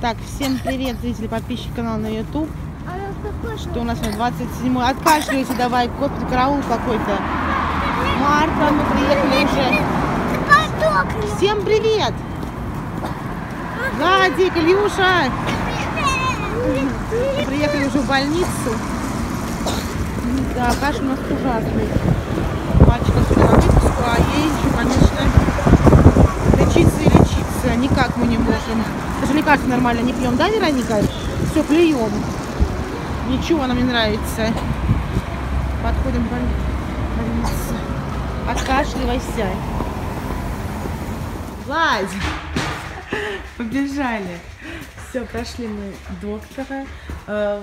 Так, всем привет, зрители, подписчики канала на YouTube. Что у нас на 27-й? Откашляйся давай, копит караул какой-то. Марта, мы приехали уже. Всем привет! Владик, Илюша! Приехали уже в больницу. Да, кашель у нас ужасный. Мальчика сюда на выпуску, а ей еще, конечно, лечиться и лечиться. Никак мы не можем. Даже лекарства нормально не пьем, да, Вероника? Все, плюем. Ничего нам не нравится. Подходим к больнице. Откашливайся. Владь! Побежали. Все, прошли мы доктора,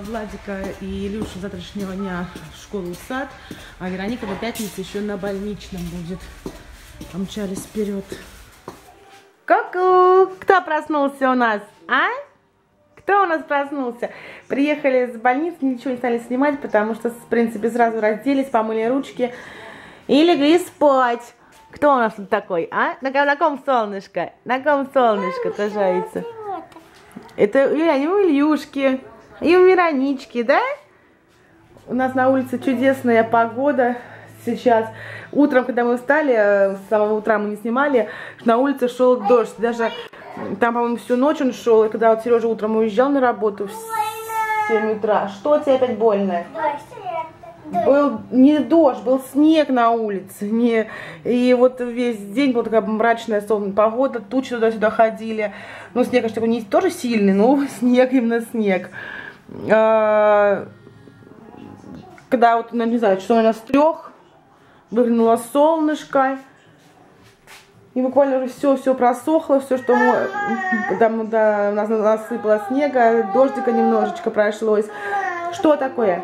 Владика и Илюшу завтрашнего дня в школу, в сад, а Вероника по пятнице еще на больничном будет. Помчались вперед. Ку-ку! Кто проснулся у нас, а? Кто у нас проснулся? Приехали с больницы, ничего не стали снимать, потому что, в принципе, сразу разделись, помыли ручки и легли спать. Кто у нас тут такой, а? На ком солнышко? На ком солнышко отражается? Это у Ильюшки и у Веронички, да? У нас на улице чудесная погода сейчас. Утром, когда мы встали, с самого утра мы не снимали, на улице шел дождь. Даже там, по-моему, всю ночь он шел. И когда вот Сережа утром уезжал на работу в 7 утра. Что тебе опять больно? Был не дождь, был снег на улице. И вот весь день была такая мрачная солнечная погода, тучи туда-сюда ходили. Ну, снег, конечно, не тоже сильный, но снег, именно снег. Когда вот, не знаю, часов у нас 3, выглянуло солнышко. И буквально уже все просохло, все, что у нас насыпало снега, дождика немножечко прошлось. Что такое?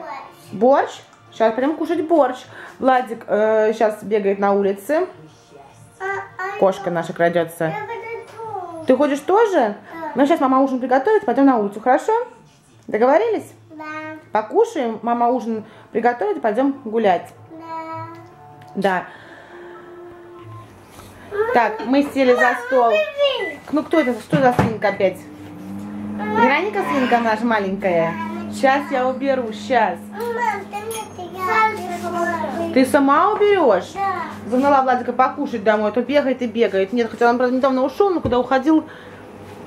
Борщ? Сейчас прям кушать борщ. Владик сейчас бегает на улице. Кошка наша крадется. Ты ходишь тоже? Да. Ну, сейчас мама ужин приготовит, пойдем на улицу, хорошо? Договорились? Да. Покушаем, мама ужин приготовит, пойдем гулять. Да. Да. Так, мы сели за стол. Ну, кто это? Что за свинка опять? Вероника, свинка наша маленькая. Сейчас я уберу, сейчас. Ты сама уберешь? Да. Загнала Владика покушать домой, то бегает и бегает. Нет, хотя он, правда, недавно ушел, но куда уходил,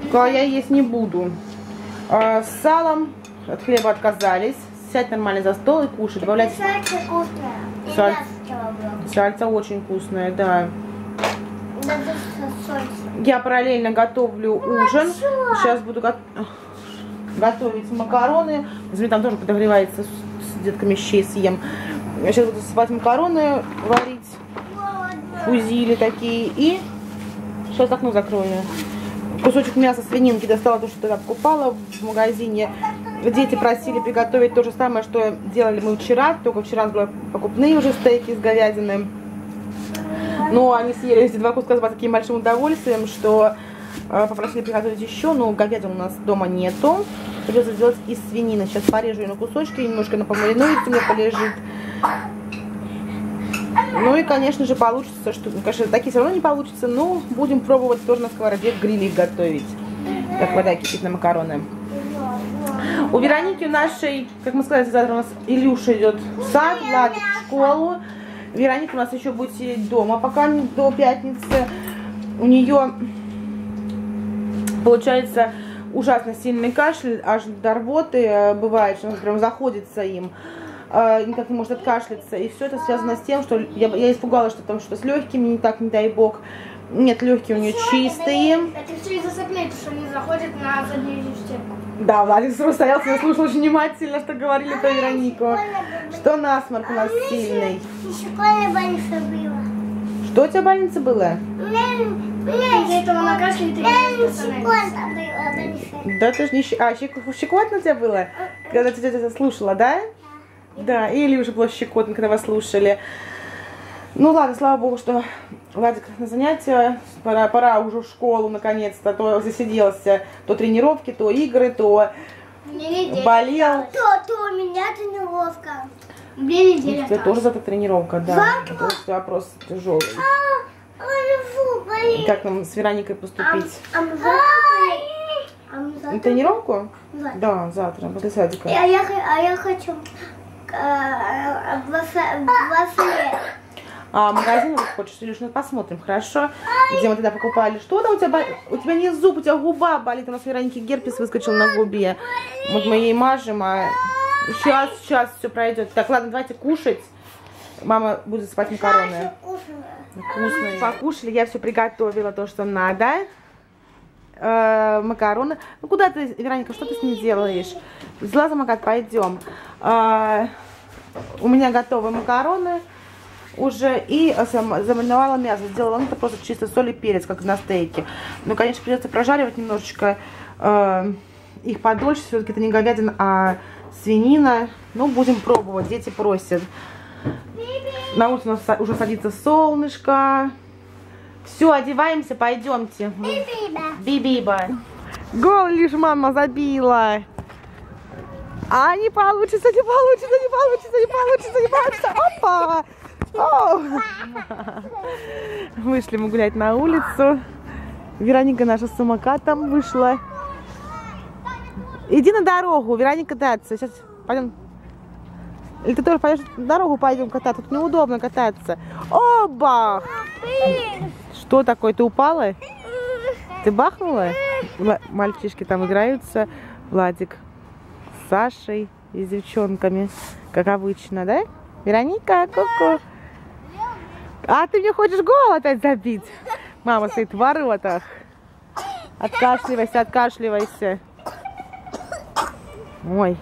сказала, я есть не буду. С салом от хлеба отказались. Сядь нормально за стол и кушать. Добавлять... Сальца вкусная. Сальца очень вкусная, да. Я параллельно готовлю ужин. Сейчас буду готовить макароны. Возьми, там тоже подогревается, с детками щей съем. Я сейчас буду засыпать макароны, варить фузили такие. И сейчас окно закрою. Кусочек мяса свининки достала, то, что тогда покупала в магазине. Дети просили приготовить то же самое, что делали мы вчера. Только вчера были покупные уже стейки с говядиной. Но они съели эти 2 куска с таким большим удовольствием, что попросили приготовить еще. Но говядины у нас дома нету. Придется сделать из свинины. Сейчас порежу ее на кусочки, немножко напомаринуется, у меня полежит. Ну и, конечно же, получится, что, конечно, такие все равно не получится, но будем пробовать тоже на сковороде гриле готовить, как вода кипит на макароны. У Вероники, у нашей, как мы сказали, завтра у нас Илюша идет в сад, Владик в школу. Вероника у нас еще будет сидеть дома, пока до пятницы. У нее, получается, ужасно сильный кашель, аж до рвоты бывает, что она прям заходится им. Никак не может откашляться. И все это связано с тем, что я испугалась, что там что с легкими не так, не дай бог. Нет, легкие у нее чистые. Это все из-за соплей, что они заходят на заднюю стенку. Да, Владик стоялся, я слушала очень внимательно, что говорили про Веронику. Что насморк у нас сильный. Что у тебя в больнице было? Да ты же не щекотно у тебя было? Когда ты это слушала, да? Да, и Илюша было щекотно, когда вас слушали. Ну ладно, слава богу, что Владик на занятия. Пора уже в школу, наконец-то. То засиделся, то тренировки, то игры, то болел. То у меня тренировка. У тебя тоже зато тренировка, да. Это вопрос тяжелый. Как нам с Вероникой поступить? завтра. Тренировку? Завтра. Да, завтра, после садика. А я хочу в магазин хочешь, лишь мы посмотрим, хорошо? Где мы тогда покупали? Что там у тебя? У тебя не зуб, у тебя губа болит. У нас Вероники герпес выскочил на губе. Вот мы ей мажем, а сейчас все пройдет. Так, ладно, давайте кушать. Мама будет спать макароны. Вкусные. Покушали, я все приготовила, то, что надо. Макароны. Ну, куда ты, Вероника, что ты с ним делаешь? Взяла самокат, пойдем. У меня готовы макароны уже. И замариновала мясо. Сделала это просто чисто соль и перец, как на стейке. Но, конечно, придется прожаривать немножечко их подольше. Все-таки это не говядина, а свинина. Ну, будем пробовать. Дети просят. На улице у нас уже садится солнышко. Все, одеваемся, пойдемте. Бибиба. Гол лишь мама забила. А не получится. Опа! О! Вышли мы гулять на улицу. Вероника наша с самокатом вышла. Иди на дорогу, Вероника катается. Сейчас пойдем. Или ты тоже пойдешь на дорогу, пойдем кататься. Тут неудобно кататься. Оба! Что такое? Ты упала? Ты бахнула? Мальчишки там играются. Владик с Сашей и с девчонками. Как обычно, да? Вероника, ку-ку. А ты мне хочешь голову опять забить? Мама стоит в воротах. Откашливайся, откашливайся. Ой.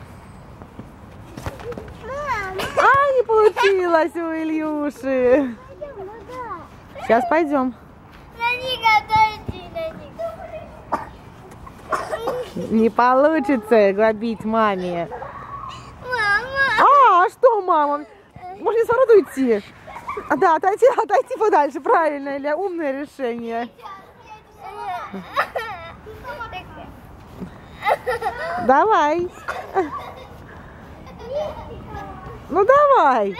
А, не получилось у Ильюши. Сейчас пойдем. Не получится грабить маме. Мама. А что, мама? Можно не сразу идти. Да, отойти подальше, правильно, Илья, умное решение. Давай. Ну давай.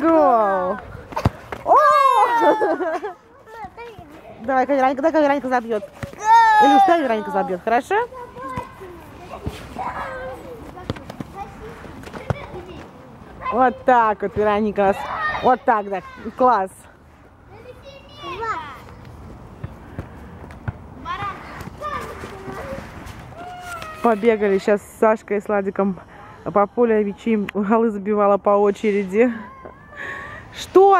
Гол! Давай, когда Вероника забьет. Или уж дай Вероника забьет, хорошо? Вот так вот, Вероника. Вот так, да. Класс. Побегали сейчас с Сашкой и с Ладиком. По полю Вичи голы забивала по очереди. Что?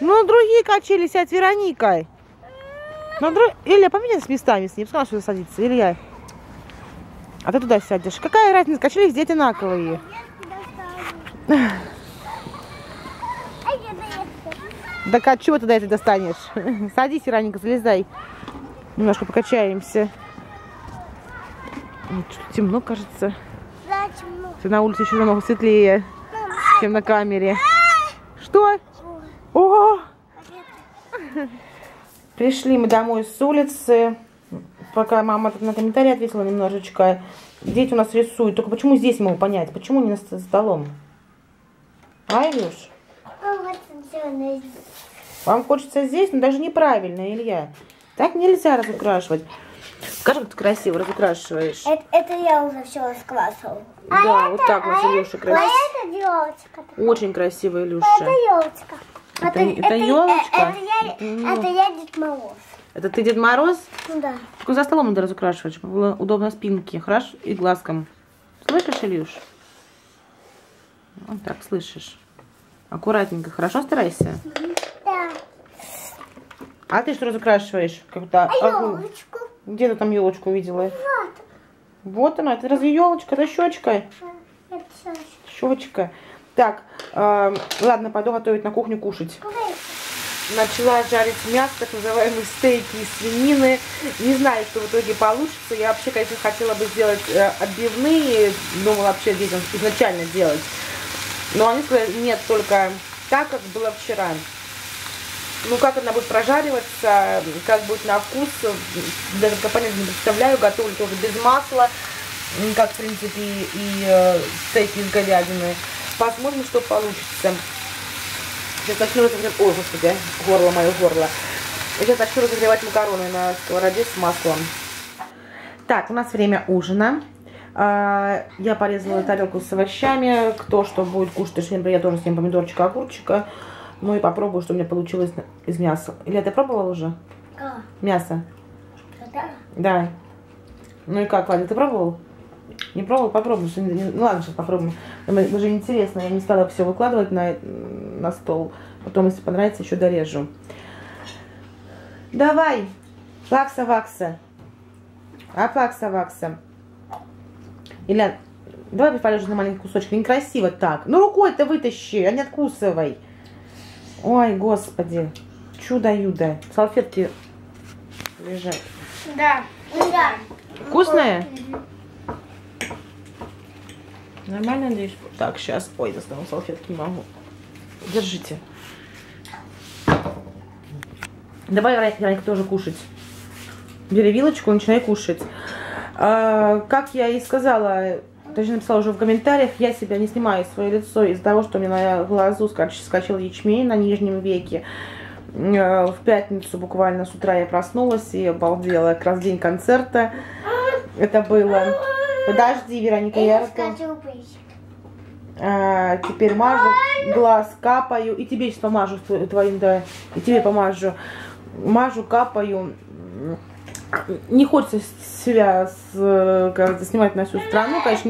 Ну, другие качели сядь, Вероника. Илья, поменяйся местами с ним. Сказала, что садится. Илья. А ты туда сядешь. Какая разница? Качели здесь одинаковые. Да от чего тогда это достанешь? Садись, Вероника, залезай. Немножко покачаемся. Темно, кажется. На улице еще намного светлее, чем на камере. Что? О! Пришли мы домой с улицы. Пока мама на комментарии ответила немножечко. Дети у нас рисуют. Только почему здесь не могу понять? Почему не за столом? А, Илюш? Вам хочется здесь, но даже неправильно, Илья. Так нельзя разукрашивать. Скажи, как ты красиво разукрашиваешь. Это я уже все раскрасила. Да, вот так вот, Илюша, красиво. А это елочка. Очень красивая, Илюша. Это елочка. Это елочка? Это я Дед Мороз. Это ты Дед Мороз? Да. Только за столом надо разукрашивать, чтобы было удобно спинке, хорошо? И глазком. Слышишь, Илюш? Вот так, слышишь. Аккуратненько, хорошо старайся? Да. А ты что разукрашиваешь? Как-то... А елочку? Где ты там елочку увидела? Вот. Вот она. Это разве елочка? Это щечка? Это щечка. Так, ладно, пойду готовить на кухню кушать. Начала жарить мясо, так называемые стейки из свинины. Не знаю, что в итоге получится. Я вообще, конечно, хотела бы сделать отбивные. Думала вообще детям изначально делать. Но они сказали, нет, только так, как было вчера. Ну, как она будет прожариваться, как будет на вкус, даже компонент не представляю, готовлю тоже без масла, как, в принципе, и стейки из говядины. Посмотрим, что получится. Сейчас начну разогреть, ой, господи, горло мое, горло. Я сейчас хочу разогревать макароны на сковороде с маслом. Так, у нас время ужина. Я порезала тарелку с овощами. Кто что будет кушать, я тоже съем помидорчика, огурчика. Ну и попробую, что у меня получилось из мяса. Илья, ты пробовала уже? Да. Мясо? Да. Да. Ну и как, Валя, ты пробовал? Не пробовал? Попробуй. Ну ладно, сейчас попробуем. Уже интересно, я не стала все выкладывать на стол. Потом, если понравится, еще дорежу. Давай, лакса-вакса. Апакса-вакса. Илья, давай полежишь на маленький кусочек. Некрасиво так. Ну рукой-то вытащи, а не откусывай. Ой, господи. Чудо-юдо. Салфетки лежат. Да. Да. Вкусное? Угу. Нормально, надеюсь? Так, сейчас. Ой, достану салфетки, не могу. Держите. Давай, Вероника, тоже кушать. Бери вилочку, начинай кушать. Как я и сказала, точнее написала уже в комментариях, я себя не снимаю свое лицо из-за того, что у меня на глазу скачал ячмень на нижнем веке. В пятницу буквально с утра я проснулась и обалдела. Как раз день концерта это было. Подожди, Вероника, теперь мажу, глаз капаю. И тебе сейчас помажу твоим, да. И тебе помажу. Мажу, капаю. Не хочется себя снимать на всю страну, конечно,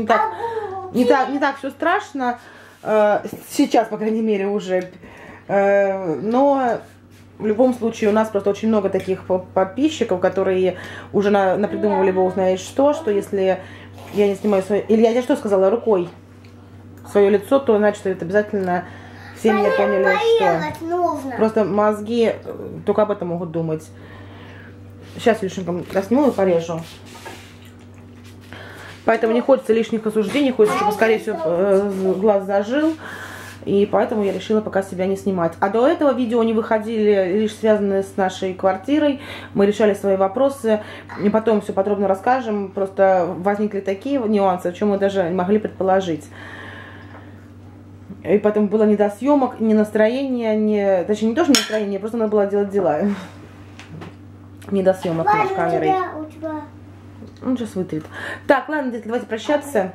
не так все страшно, сейчас, по крайней мере, уже, но в любом случае у нас просто очень много таких подписчиков, которые уже напридумывали, бог знает что если я не снимаю свое, или я что сказала, рукой свое лицо, то значит, это обязательно все меня поняли, что просто мозги только об этом могут думать. Сейчас лишненько сниму и порежу. Поэтому не хочется лишних осуждений, хочется, чтобы, скорее всего, глаз зажил. И поэтому я решила пока себя не снимать. А до этого видео не выходили, лишь связанные с нашей квартирой. Мы решали свои вопросы. И потом все подробно расскажем. Просто возникли такие нюансы, о чем мы даже не могли предположить. И потом было не до съемок, не настроение, не... Точнее, не то, что не настроение, просто надо было делать дела. Не до съемок с камерой. У тебя. Он сейчас вытрет. Так, ладно, детки, давайте прощаться.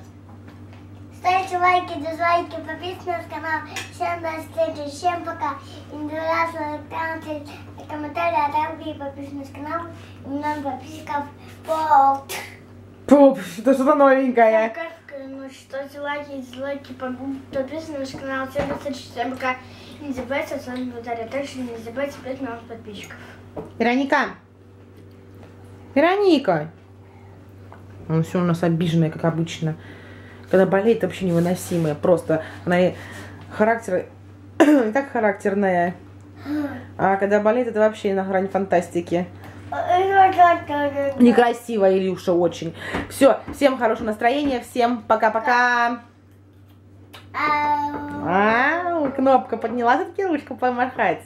Ставьте лайки, дизлайки, подписывайтесь на наш канал. Всем до встречи, всем пока. И до раз лайкайте, комментарии, а также подписывайтесь на наш канал. И нам подписчиков полт. Поп, это что-то новенькое. Ну что, лайки, дизлайки, подписывайтесь на наш канал. Всем до встречи, всем пока. Не забывайте о своем комментарии, а также не забывайте подписываться на наших подписчиков. Вероника. Вероника! Он все у нас обиженная, как обычно. Когда болеет, вообще невыносимая. Просто она так характерная. А когда болеет, это вообще на грани фантастики. Некрасиво, Илюша, очень. Все, всем хорошего настроения, всем пока-пока. Ау, кнопка поднялась, все-таки ручку помахать.